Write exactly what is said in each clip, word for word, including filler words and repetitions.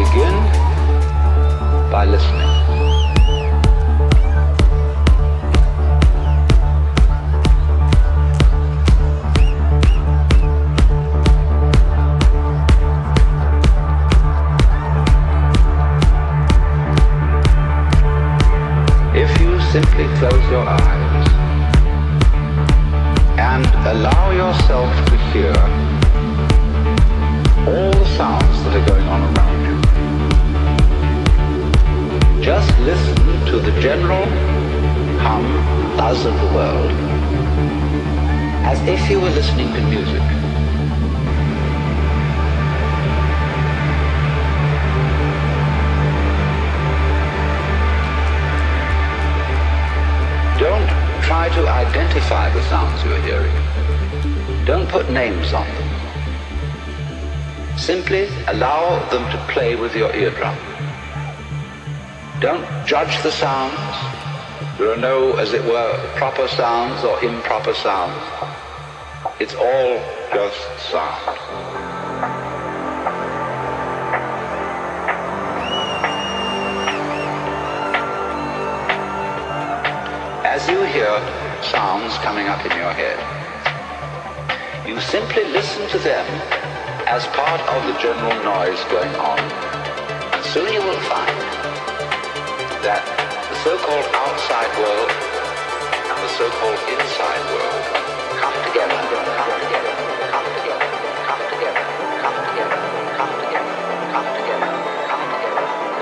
begin by listening. If you simply close your eyes and allow yourself to hear all the sounds that are going on around you, just listen to the general hum, buzz of the world, as if you were listening to music. Try to identify the sounds you are hearing. Don't put names on them. Simply allow them to play with your eardrum. Don't judge the sounds. There are no, as it were, proper sounds or improper sounds. It's all just sound. As you hear sounds coming up in your head, you simply listen to them as part of the general noise going on. And soon you will find that the so-called outside world and the so-called inside world come together, come together, come together, come together, come together, come together, come together, come together, come together, come together.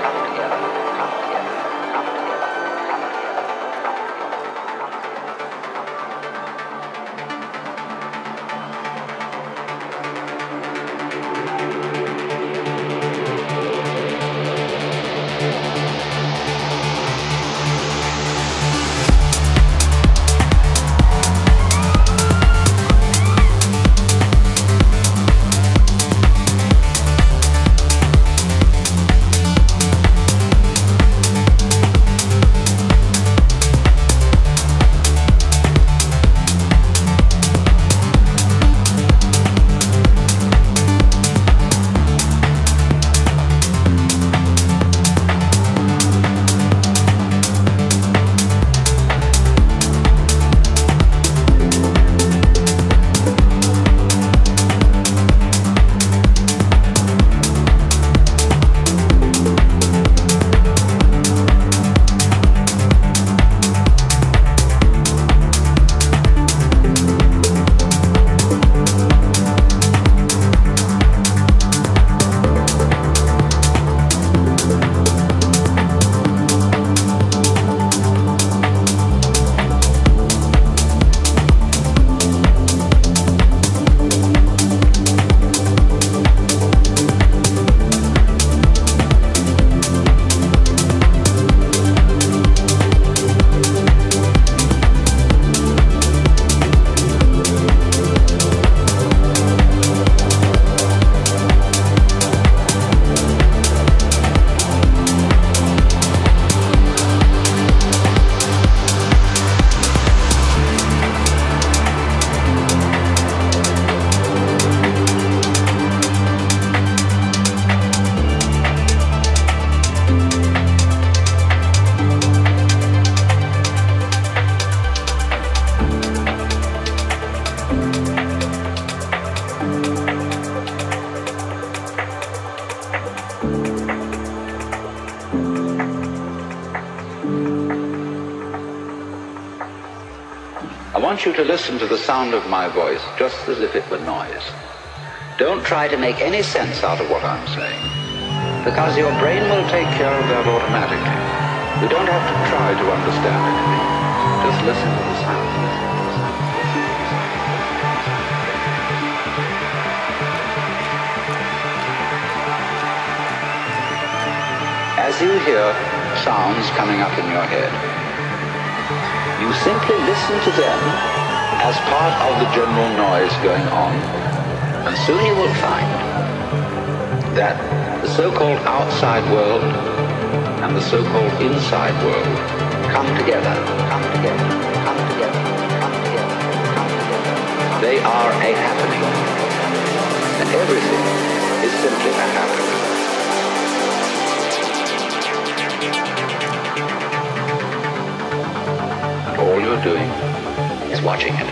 I want you to listen to the sound of my voice just as if it were noise. Don't try to make any sense out of what I'm saying, because your brain will take care of that automatically. You don't have to try to understand anything. Just listen to the sound. As you hear sounds coming up in your head, you simply listen to them as part of the general noise going on, and soon you will find that the so-called outside world and the so-called inside world come together, come together, come together, come together, come together. They are a happening, and everything is simply a happening. you're doing is watching it.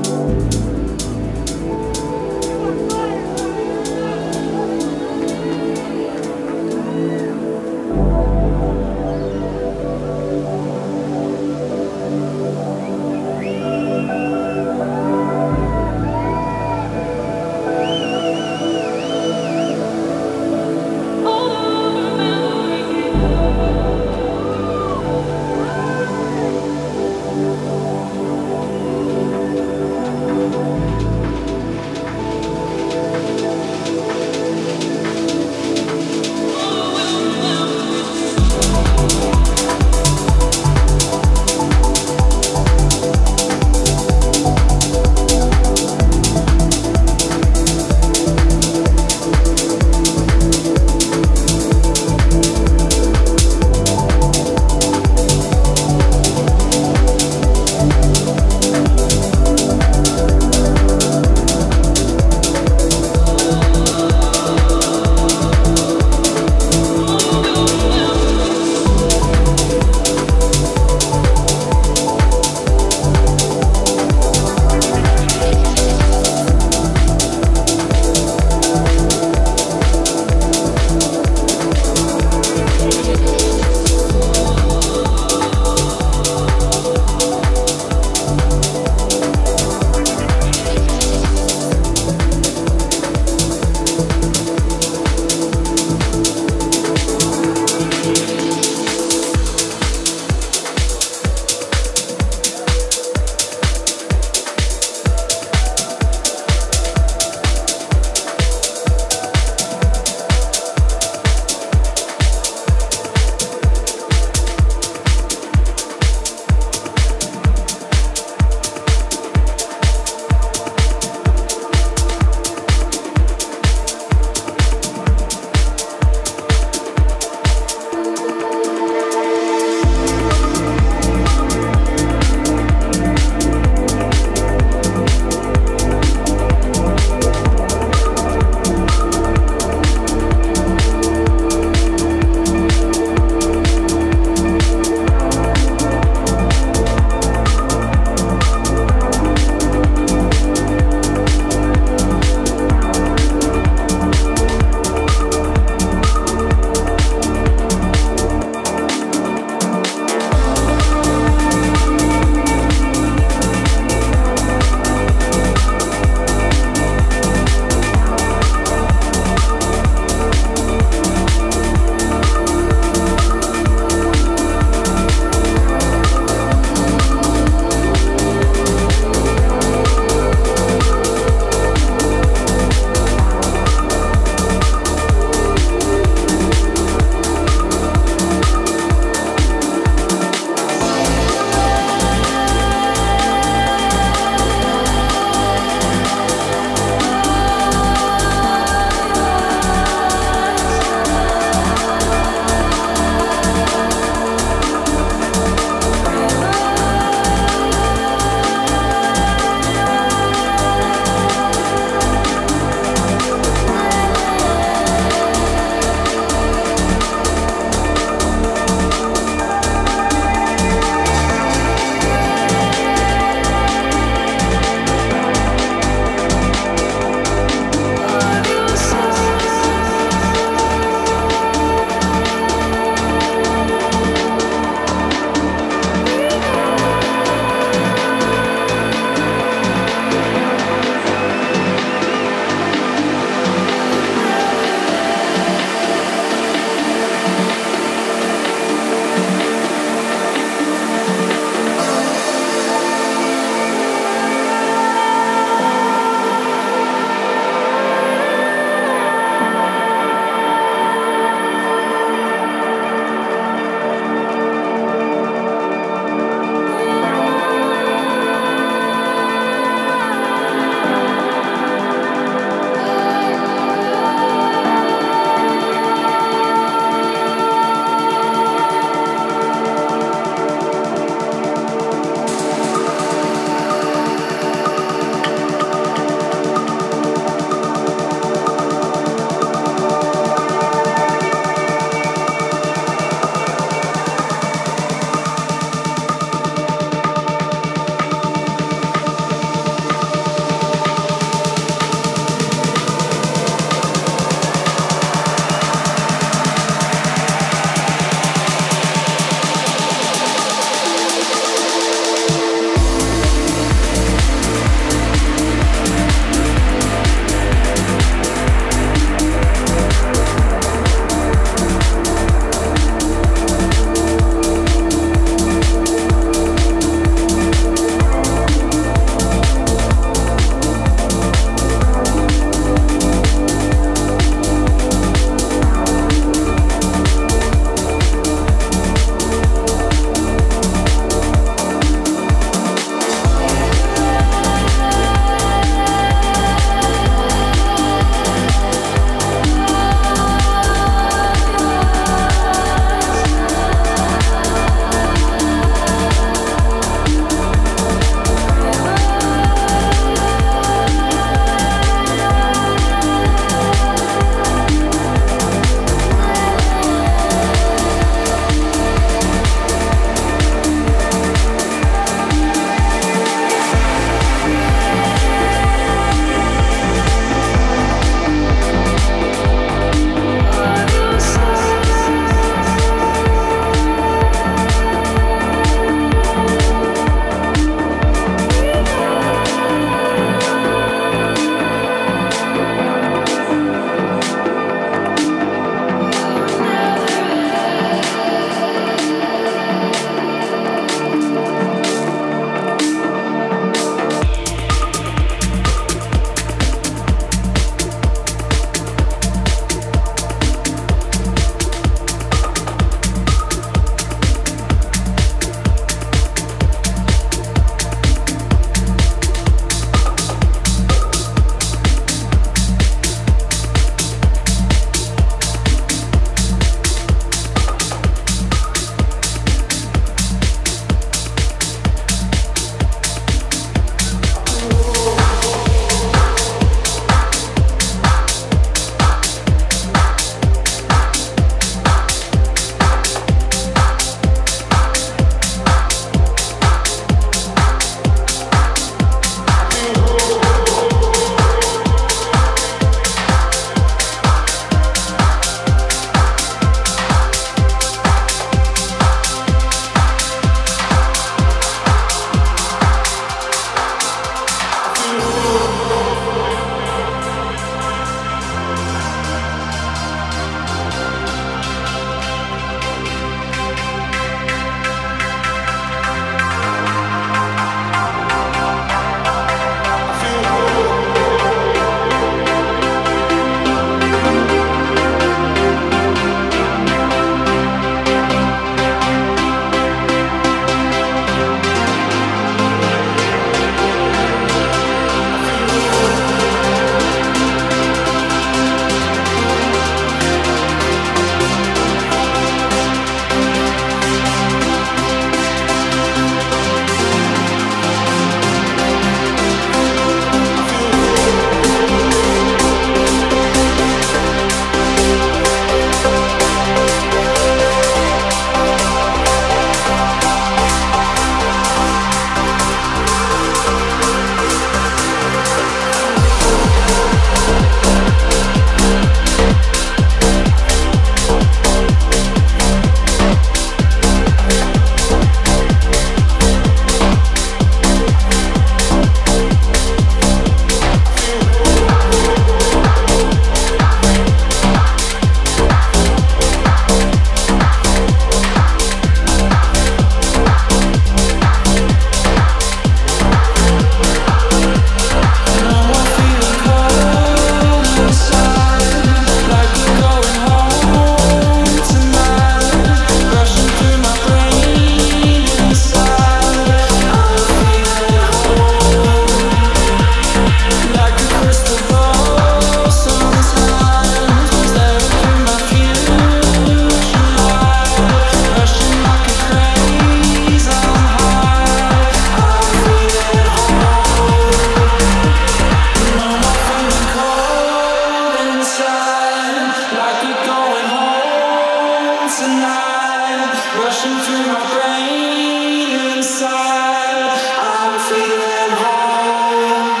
rushing through my brain inside. I'm feeling home,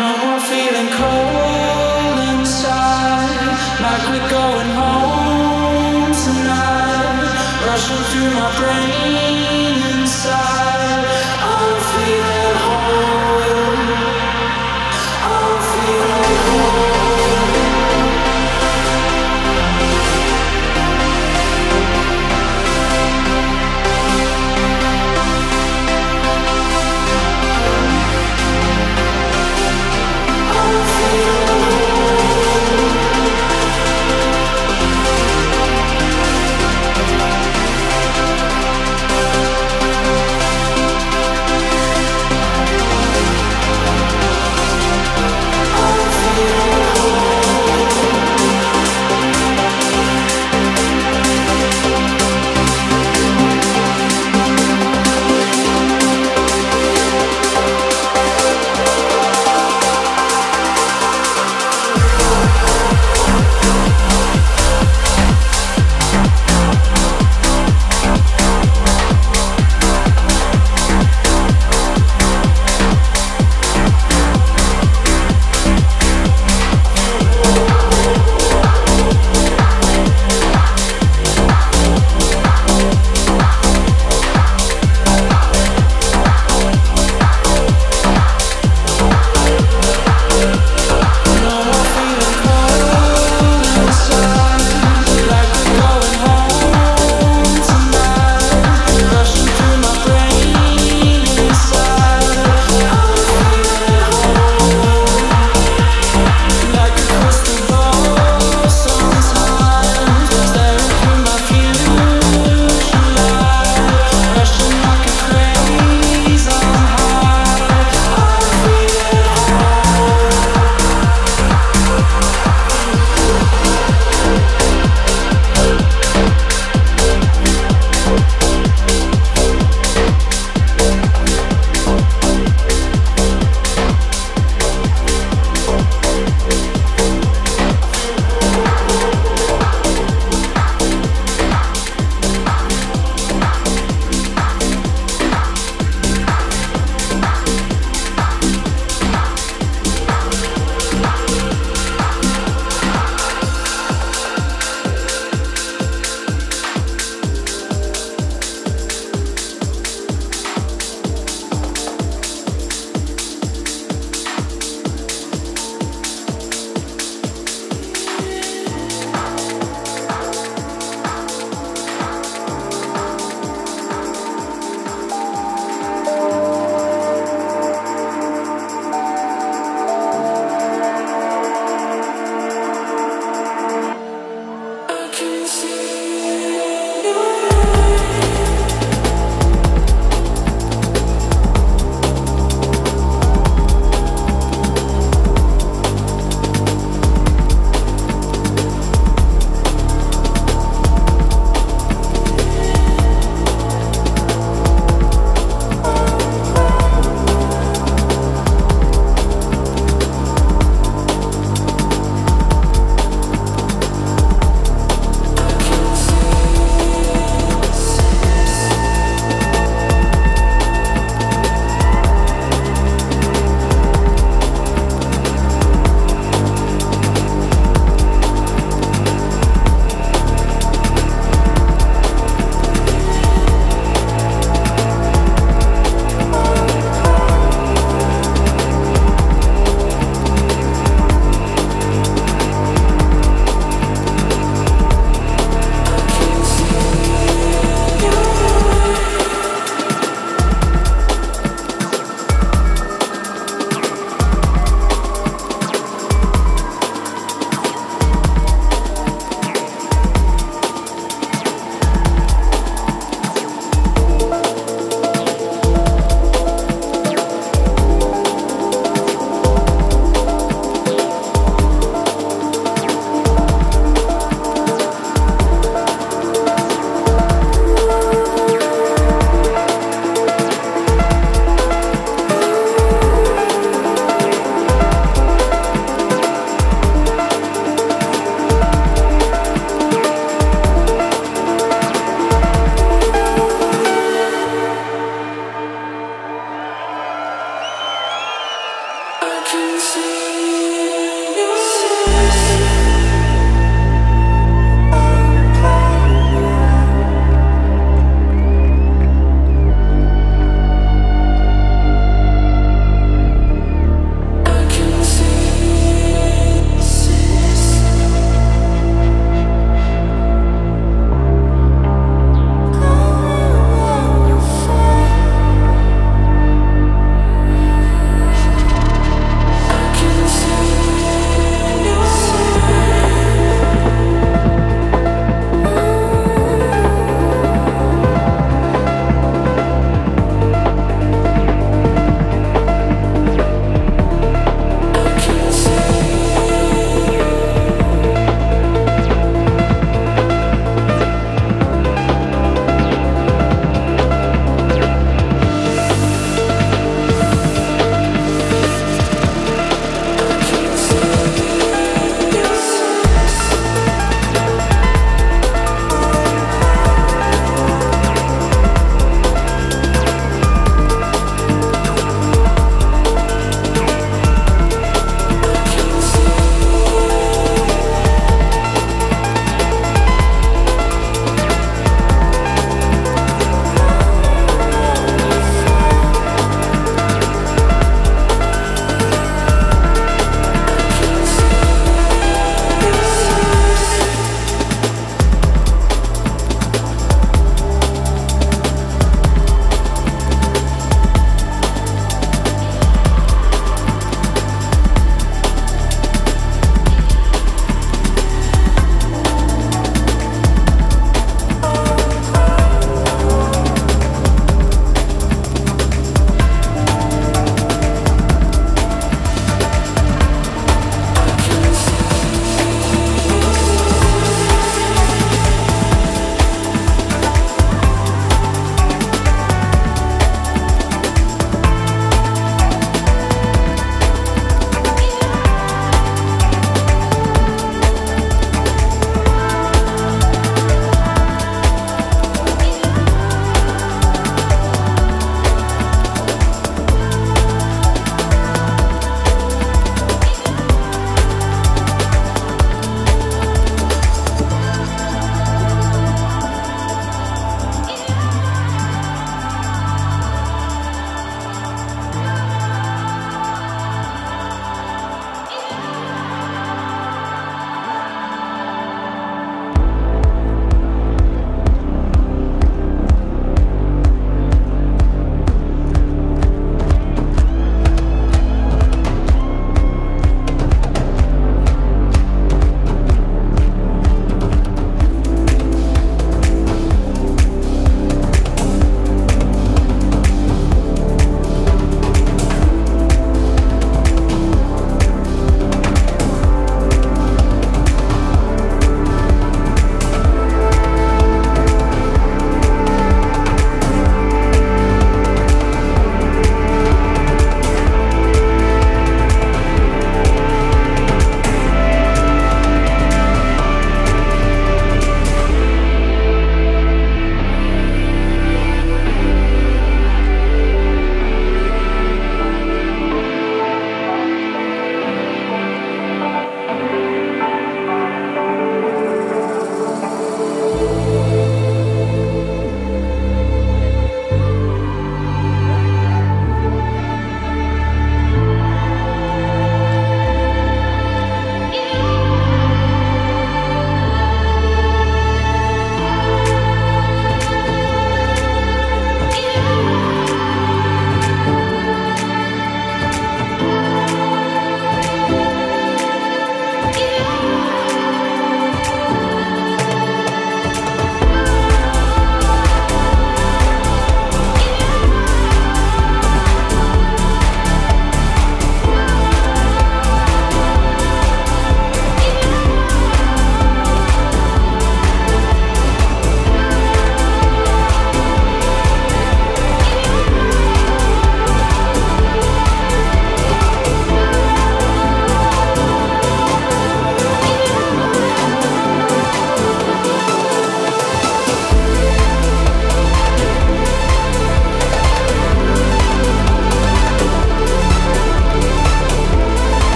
no more feeling cold inside. Like we're going home tonight, rushing through my brain inside. I'm feeling home, I'm feeling home. Oh,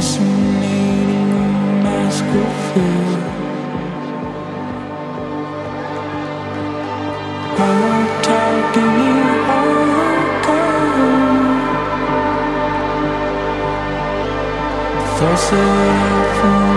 fascinating mask of fear. I won't talk and you won't go. The thoughts that I